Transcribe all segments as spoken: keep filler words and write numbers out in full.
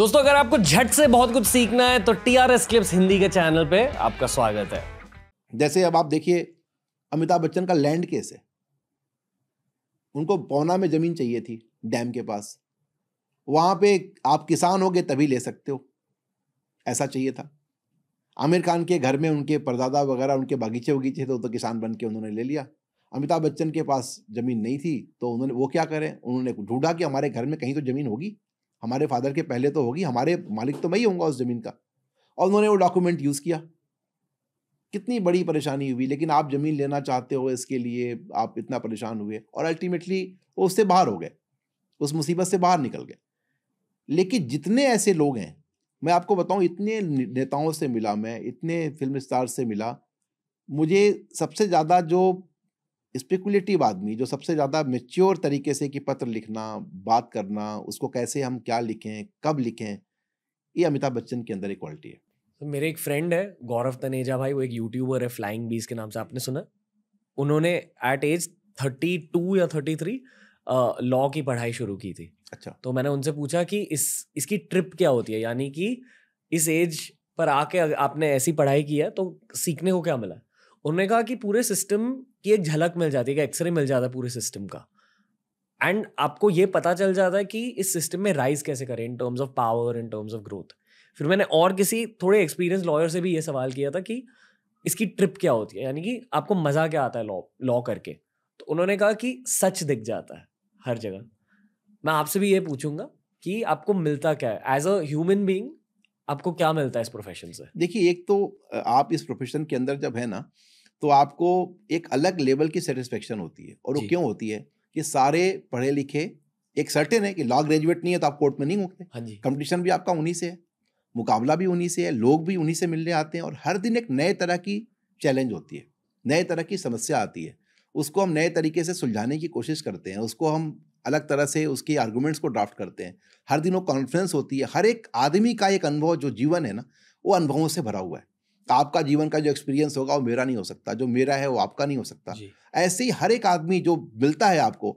दोस्तों, अगर आपको झट से बहुत कुछ सीखना है तो T R S clips Hindi के चैनल पे आपका स्वागत है। जैसे अब आप देखिए अमिताभ बच्चन का लैंड केस है, उनको पौना में जमीन चाहिए थी डैम के पास, वहां पे आप किसान होगे तभी ले सकते हो, ऐसा चाहिए था। आमिर खान के घर में उनके परदादा वगैरह उनके बागीचे वगीचे थे तो, तो किसान बन के उन्होंने ले लिया। अमिताभ बच्चन के पास ज़मीन नहीं थी तो उन्होंने वो क्या करें, उन्होंने ढूंढा कि हमारे घर में कहीं तो ज़मीन होगी, हमारे फादर के पहले तो होगी, हमारे मालिक तो मैं ही होऊंगा उस ज़मीन का, और उन्होंने वो डॉक्यूमेंट यूज़ किया। कितनी बड़ी परेशानी हुई, लेकिन आप ज़मीन लेना चाहते हो इसके लिए आप इतना परेशान हुए, और अल्टीमेटली वो उससे बाहर हो गए, उस मुसीबत से बाहर निकल गए। लेकिन जितने ऐसे लोग हैं, मैं आपको बताऊं, इतने नेताओं से मिला मैं, इतने फिल्म स्टार से मिला, मुझे सबसे ज़्यादा जो स्पेकुलेटिव आदमी, जो सबसे ज़्यादा मैच्योर तरीके से कि पत्र लिखना, बात करना, उसको कैसे हम क्या लिखें, कब लिखें, ये अमिताभ बच्चन के अंदर एक क्वालिटी है। तो मेरे एक फ्रेंड है गौरव तनेजा भाई, वो एक यूट्यूबर है फ्लाइंग बीज के नाम से, आपने सुना? उन्होंने एट एज थर्टी टू या थर्टी थ्री लॉ की पढ़ाई शुरू की थी। अच्छा। तो मैंने उनसे पूछा कि इस इसकी ट्रिप क्या होती है, यानी कि इस एज पर आके आपने ऐसी पढ़ाई की है तो सीखने को क्या मिला? उन्होंने कहा कि पूरे सिस्टम की एक झलक मिल जाती है, एक एक्सरे मिल जाता है पूरे सिस्टम का, एंड आपको ये पता चल जाता है कि इस सिस्टम में राइज कैसे करें in terms of power, in terms of growth. फिर मैंने और किसी थोड़े एक्सपीरियंस लॉयर से भी ये सवाल किया था कि इसकी ट्रिप क्या होती है, यानी कि आपको मज़ा क्या आता है लॉ लॉ करके। तो उन्होंने कहा कि सच दिख जाता है हर जगह। मैं आपसे भी ये पूछूंगा कि आपको मिलता क्या है एज अ ह्यूमन बीइंग, आपको क्या मिलता है इस प्रोफेशन से? देखिए, एक तो आप इस प्रोफेशन के अंदर जब है ना, तो आपको एक अलग लेवल की सेटिस्फेक्शन होती है। और वो क्यों होती है कि सारे पढ़े लिखे, एक सर्टेन है कि लॉ ग्रेजुएट नहीं है तो आप कोर्ट में नहीं होंगे। हाँ जी। कंपटीशन भी आपका उन्हीं से है, मुकाबला भी उन्हीं से है, लोग भी उन्हीं से मिलने आते हैं, और हर दिन एक नए तरह की चैलेंज होती है, नए तरह की समस्या आती है, उसको हम नए तरीके से सुलझाने की कोशिश करते हैं, उसको हम अलग तरह से उसकी आर्गूमेंट्स को ड्राफ्ट करते हैं। हर दिन वो कॉन्फ्रेंस होती है। हर एक आदमी का एक अनुभव, जो जीवन है ना, वो अनुभवों से भरा हुआ है। आपका जीवन का जो एक्सपीरियंस होगा वो मेरा नहीं हो सकता, जो मेरा है वो आपका नहीं हो सकता। ऐसे ही हर एक आदमी जो मिलता है आपको,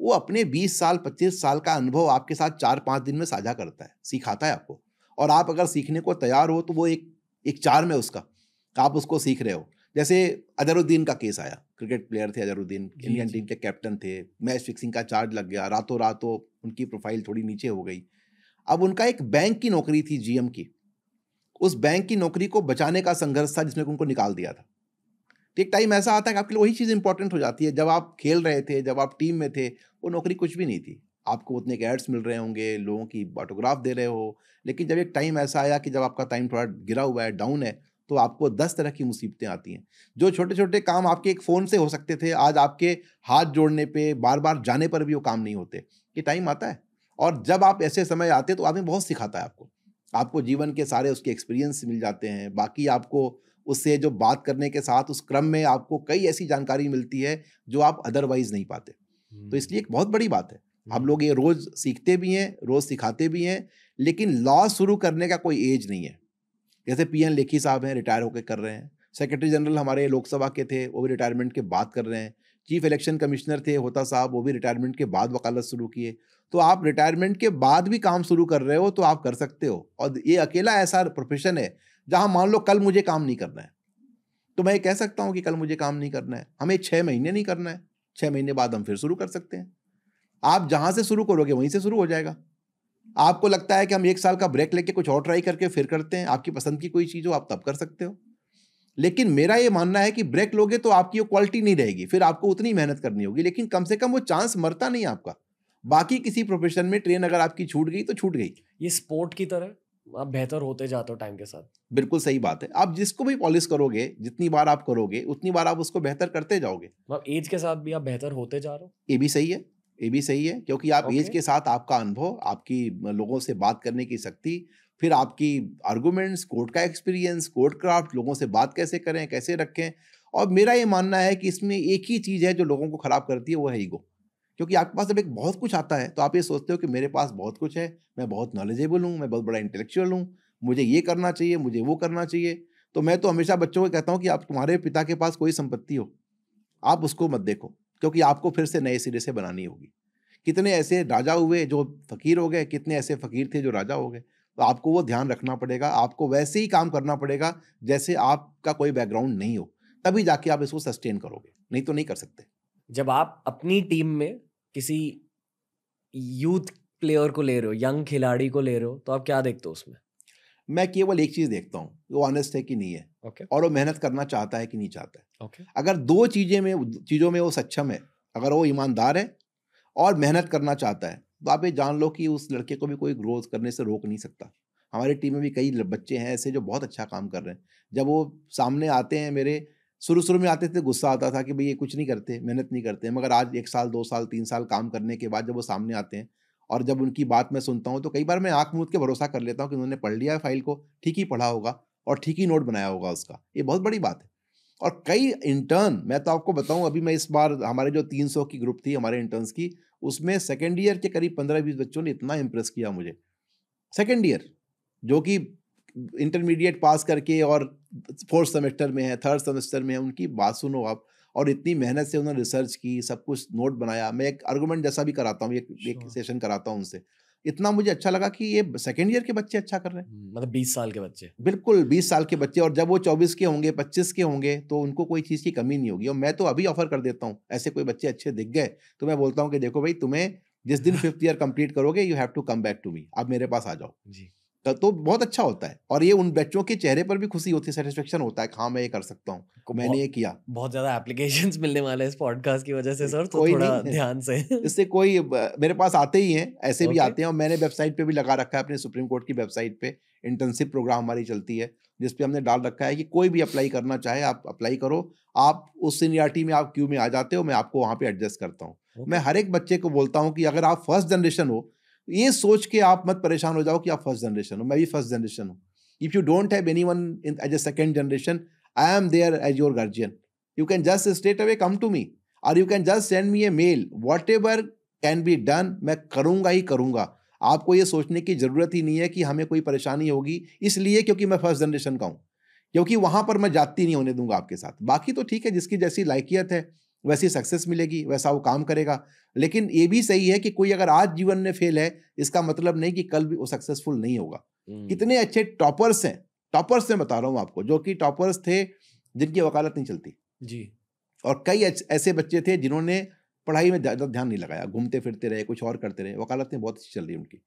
वो अपने बीस साल पच्चीस साल का अनुभव आपके साथ चार पाँच दिन में साझा करता है, सिखाता है आपको। और आप अगर सीखने को तैयार हो तो वो एक एक चार्म है उसका, आप उसको सीख रहे हो। जैसे अजहरुद्दीन का केस आया, क्रिकेट प्लेयर थे अजहरुद्दीन, इंडियन टीम के कैप्टन थे, मैच फिक्सिंग का चार्ज लग गया, रातों रातों उनकी प्रोफाइल थोड़ी नीचे हो गई। अब उनका एक बैंक की नौकरी थी, जीएम की, उस बैंक की नौकरी को बचाने का संघर्ष था जिसमें उनको निकाल दिया था। एक टाइम ऐसा आता है कि आपके लिए वही चीज़ इंपॉर्टेंट हो जाती है, जब आप खेल रहे थे, जब आप टीम में थे, वो नौकरी कुछ भी नहीं थी। आपको उतने के एड्स मिल रहे होंगे, लोगों की ऑटोग्राफ दे रहे हो, लेकिन जब एक टाइम ऐसा आया कि जब आपका टाइम थोड़ा गिरा हुआ है, डाउन है, तो आपको दस तरह की मुसीबतें आती हैं। जो छोटे छोटे काम आपके एक फ़ोन से हो सकते थे, आज आपके हाथ जोड़ने पे, बार बार जाने पर भी वो काम नहीं होते। ये टाइम आता है, और जब आप ऐसे समय आते तो आपने बहुत सिखाता है आपको, आपको जीवन के सारे उसके एक्सपीरियंस मिल जाते हैं। बाकी आपको उससे जो बात करने के साथ उस क्रम में आपको कई ऐसी जानकारी मिलती है जो आप अदरवाइज़ नहीं पाते। तो इसलिए एक बहुत बड़ी बात है, हम लोग ये रोज़ सीखते भी हैं, रोज़ सिखाते भी हैं। लेकिन लॉ शुरू करने का कोई एज नहीं है। जैसे पी एन लेखी साहब हैं, रिटायर होकर कर रहे हैं, सेक्रेटरी जनरल हमारे लोकसभा के थे, वो भी रिटायरमेंट के बाद कर रहे हैं, चीफ इलेक्शन कमिश्नर थे होता साहब, वो भी रिटायरमेंट के बाद वकालत शुरू किए। तो आप रिटायरमेंट के बाद भी काम शुरू कर रहे हो तो आप कर सकते हो। और ये अकेला ऐसा प्रोफेशन है जहाँ मान लो कल मुझे काम नहीं करना है, तो मैं ये कह सकता हूँ कि कल मुझे काम नहीं करना है, हमें छः महीने नहीं करना है, छः महीने बाद हम फिर शुरू कर सकते हैं। आप जहाँ से शुरू करोगे वहीं से शुरू हो जाएगा। आपको लगता है कि हम एक साल का ब्रेक लेके कुछ और ट्राई करके फिर करते हैं, आपकी पसंद की कोई चीज़ हो आप तब कर सकते हो। लेकिन मेरा ये मानना है कि ब्रेक लोगे तो आपकी वो क्वालिटी नहीं रहेगी, फिर आपको उतनी मेहनत करनी होगी, लेकिन कम से कम वो चांस मरता नहीं आपका। बाकी किसी प्रोफेशन में ट्रेन अगर आपकी छूट गई तो छूट गई। ये स्पोर्ट की तरह आप बेहतर होते जाते हो टाइम के साथ। बिल्कुल सही बात है। आप जिसको भी पॉलिश करोगे, जितनी बार आप करोगे उतनी बार आप उसको बेहतर करते जाओगे। एज के साथ भी आप बेहतर होते जा रहे हो। ये भी सही है, ये भी सही है, क्योंकि आप एज okay. के साथ आपका अनुभव, आपकी लोगों से बात करने की शक्ति, फिर आपकी आर्गूमेंट्स, कोर्ट का एक्सपीरियंस, कोर्ट क्राफ्ट, लोगों से बात कैसे करें, कैसे रखें। और मेरा ये मानना है कि इसमें एक ही चीज़ है जो लोगों को ख़राब करती है, वो है ईगो। क्योंकि आपके पास अब एक बहुत कुछ आता है तो आप ये सोचते हो कि मेरे पास बहुत कुछ है, मैं बहुत नॉलेजेबल हूँ, मैं बहुत बड़ा इंटेलेक्चुअल हूँ, मुझे ये करना चाहिए, मुझे वो करना चाहिए। तो मैं तो हमेशा बच्चों को कहता हूँ कि आप तुम्हारे पिता के पास कोई संपत्ति हो, आप उसको मत देखो, क्योंकि आपको फिर से नए सिरे से बनानी होगी। कितने ऐसे राजा हुए जो फ़कीर हो गए, कितने ऐसे फ़कीर थे जो राजा हो गए। तो आपको वो ध्यान रखना पड़ेगा, आपको वैसे ही काम करना पड़ेगा जैसे आपका कोई बैकग्राउंड नहीं हो, तभी जाके आप इसको सस्टेन करोगे, नहीं तो नहीं कर सकते। जब आप अपनी टीम में किसी यूथ प्लेयर को ले रहे हो, यंग खिलाड़ी को ले रहे हो, तो आप क्या देखते हो उसमें? मैं केवल एक चीज़ देखता हूँ, वो ऑनेस्ट है कि नहीं है, okay. और वो मेहनत करना चाहता है कि नहीं चाहता है। okay. अगर दो चीज़ें में चीज़ों में वो सक्षम है, अगर वो ईमानदार है और मेहनत करना चाहता है, तो आप ये जान लो कि उस लड़के को भी कोई ग्रोथ करने से रोक नहीं सकता। हमारी टीम में भी कई बच्चे हैं ऐसे जो बहुत अच्छा काम कर रहे हैं। जब वो सामने आते हैं मेरे, शुरू शुरू में आते थे गुस्सा आता था कि भाई ये कुछ नहीं करते, मेहनत नहीं करते, मगर आज एक साल दो साल तीन साल काम करने के बाद जब वो सामने आते हैं और जब उनकी बात मैं सुनता हूँ, तो कई बार मैं आँख मूंद के भरोसा कर लेता हूँ कि उन्होंने पढ़ लिया है फाइल को, ठीक ही पढ़ा होगा और ठीक ही नोट बनाया होगा उसका। ये बहुत बड़ी बात है। और कई इंटर्न, मैं तो आपको बताऊँ, अभी मैं इस बार हमारे जो तीन सौ की ग्रुप थी हमारे इंटर्न्स की, उसमें सेकेंड ईयर के करीब पंद्रह बीस बच्चों ने इतना इम्प्रेस किया मुझे, सेकेंड ईयर जो कि इंटरमीडिएट पास करके और फोर्थ सेमेस्टर में है, थर्ड सेमेस्टर में है, उनकी बात सुनो आप। और इतनी मेहनत से उन्होंने रिसर्च की, सब कुछ नोट बनाया। मैं एक आर्गूमेंट जैसा भी कराता हूँ, एक, एक सेशन कराता हूँ उनसे। इतना मुझे अच्छा लगा कि ये सेकेंड ईयर के बच्चे अच्छा कर रहे हैं, मतलब बीस साल के बच्चे, बिल्कुल बीस साल के बच्चे। और जब वो चौबीस के होंगे, पच्चीस के होंगे, तो उनको कोई चीज़ की कमी नहीं होगी। और मैं तो अभी ऑफर कर देता हूँ, ऐसे कोई बच्चे अच्छे दिख गए तो मैं बोलता हूँ कि देखो भाई, तुम्हें जिस दिन फिफ्थ ईयर कंप्लीट करोगे, you have to come back to me, आप मेरे पास आ जाओ जी। तो बहुत अच्छा होता है। और ये उन बच्चों के चेहरे पर भी खुशी होती है, सेटिस्फेक्शन होता है, हाँ मैं ये कर सकता हूँ, मैंने ये किया। बहुत ज़्यादा एप्लीकेशंस मिलने वाले इस पॉडकास्ट की वजह से सर, तो थोड़ा ध्यान से। इससे कोई मेरे पास आते ही हैं, ऐसे भी आते हैं। और मैंने वेबसाइट पे भी लगा रखा है, अपने सुप्रीम कोर्ट की वेबसाइट पे इंटर्नशिप प्रोग्राम हमारी चलती है, जिसपे हमने डाल रखा है कि कोई भी अप्लाई करना चाहे आप अप्लाई करो। आप उस सीनियरिटी में आप क्यू में आ जाते हो, मैं आपको वहाँ पे एडजस्ट करता हूँ। मैं हर एक बच्चे को बोलता हूँ कि अगर आप फर्स्ट जनरेशन हो, ये सोच के आप मत परेशान हो जाओ कि आप फर्स्ट जनरेशन हो, मैं भी फर्स्ट जनरेशन हूँ। If you don't have anyone in as a second generation, I am there as your guardian. You can just straight away come to me, और you can just send me a mail, whatever can be done, मैं करूँगा ही करूँगा। आपको ये सोचने की ज़रूरत ही नहीं है कि हमें कोई परेशानी होगी इसलिए क्योंकि मैं फर्स्ट जनरेशन का हूँ, क्योंकि वहाँ पर मैं जाती नहीं होने दूंगा आपके साथ। बाकी तो ठीक है, जिसकी जैसी लायकियत है वैसी सक्सेस मिलेगी, वैसा वो काम करेगा। लेकिन ये भी सही है कि कोई अगर आज जीवन में फेल है, इसका मतलब नहीं कि कल भी वो सक्सेसफुल नहीं होगा। कितने अच्छे टॉपर्स हैं, टॉपर्स मैं बता रहा हूँ आपको, जो कि टॉपर्स थे जिनकी वकालत नहीं चलती जी। और कई ऐसे बच्चे थे जिन्होंने पढ़ाई में ज़्यादा ध्यान नहीं लगाया, घूमते फिरते रहे, कुछ और करते रहे, वकालतें बहुत अच्छी चल रही है उनकी।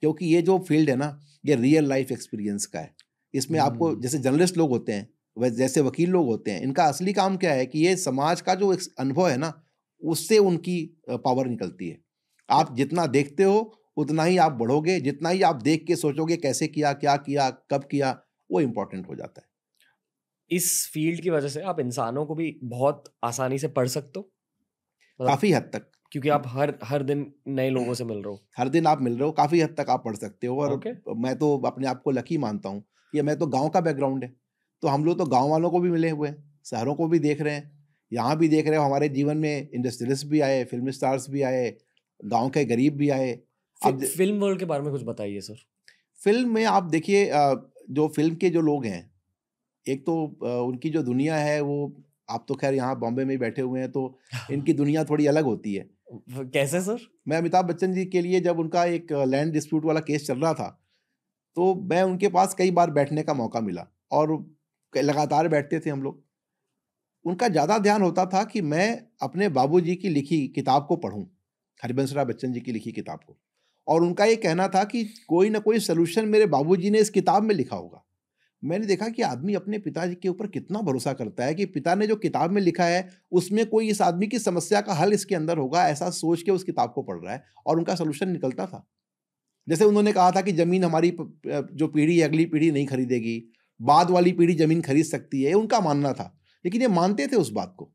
क्योंकि ये जो फील्ड है ना, ये रियल लाइफ एक्सपीरियंस का है। इसमें आपको, जैसे जर्नलिस्ट लोग होते हैं, जैसे वकील लोग होते हैं, इनका असली काम क्या है कि ये समाज का जो अनुभव है ना, उससे उनकी पावर निकलती है। आप जितना देखते हो उतना ही आप बढ़ोगे, जितना ही आप देख के सोचोगे कैसे किया, क्या किया, कब किया, वो इम्पोर्टेंट हो जाता है। इस फील्ड की वजह से आप इंसानों को भी बहुत आसानी से पढ़ सकते हो काफ़ी हद तक, क्योंकि आप हर हर दिन नए लोगों से मिल रहे हो, हर दिन आप मिल रहे हो, काफ़ी हद तक आप पढ़ सकते हो। और okay. मैं तो अपने आप को लकी मानता हूँ कि मैं तो गाँव का बैकग्राउंड है, तो हम लोग तो गांव वालों को भी मिले हुए हैं, शहरों को भी देख रहे हैं, यहाँ भी देख रहे हो। हमारे जीवन में इंडस्ट्रियलिस्ट भी आए, फिल्म स्टार्स भी आए, गांव के गरीब भी आए। अब फिल्म वर्ल्ड के बारे में कुछ बताइए सर। फिल्म में आप देखिए, जो फिल्म के जो लोग हैं, एक तो उनकी जो दुनिया है वो, आप तो खैर यहाँ बॉम्बे में बैठे हुए हैं, तो इनकी दुनिया थोड़ी अलग होती है। कैसे सर? मैं अमिताभ बच्चन जी के लिए जब उनका एक लैंड डिस्प्यूट वाला केस चल रहा था, तो मैं उनके पास कई बार बैठने का मौका मिला और लगातार बैठते थे हम लोग। उनका ज़्यादा ध्यान होता था कि मैं अपने बाबूजी की लिखी किताब को पढूं, हरिबंश राय बच्चन जी की लिखी किताब को। और उनका ये कहना था कि कोई ना कोई सलूशन मेरे बाबूजी ने इस किताब में लिखा होगा। मैंने देखा कि आदमी अपने पिताजी के ऊपर कितना भरोसा करता है कि पिता ने जो किताब में लिखा है उसमें कोई इस आदमी की समस्या का हल इसके अंदर होगा, ऐसा सोच के उस किताब को पढ़ रहा है और उनका सलूशन निकलता था। जैसे उन्होंने कहा था कि ज़मीन हमारी जो पीढ़ी है, अगली पीढ़ी नहीं खरीदेगी, बाद वाली पीढ़ी ज़मीन खरीद सकती है, उनका मानना था। लेकिन ये मानते थे उस बात को।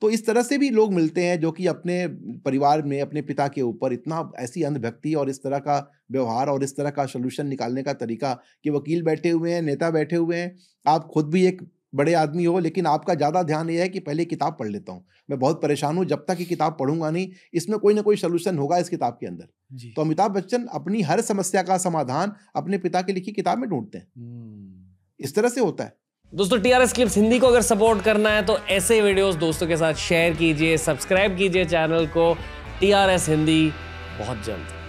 तो इस तरह से भी लोग मिलते हैं जो कि अपने परिवार में अपने पिता के ऊपर इतना ऐसी अंधभक्ति और इस तरह का व्यवहार और इस तरह का सोल्यूशन निकालने का तरीका, कि वकील बैठे हुए हैं, नेता बैठे हुए हैं, आप खुद भी एक बड़े आदमी हो, लेकिन आपका ज़्यादा ध्यान ये है कि पहले किताब पढ़ लेता हूँ, मैं बहुत परेशान हूँ, जब तक ये किताब पढ़ूंगा नहीं, इसमें कोई ना कोई सोल्यूशन होगा इस किताब के अंदर। तो अमिताभ बच्चन अपनी हर समस्या का समाधान अपने पिता की लिखी किताब में ढूंढते हैं। इस तरह से होता है। दोस्तों, T R S clips Hindi को अगर सपोर्ट करना है तो ऐसे वीडियोस दोस्तों के साथ शेयर कीजिए, सब्सक्राइब कीजिए चैनल को। टी आर एस हिंदी बहुत जल्द।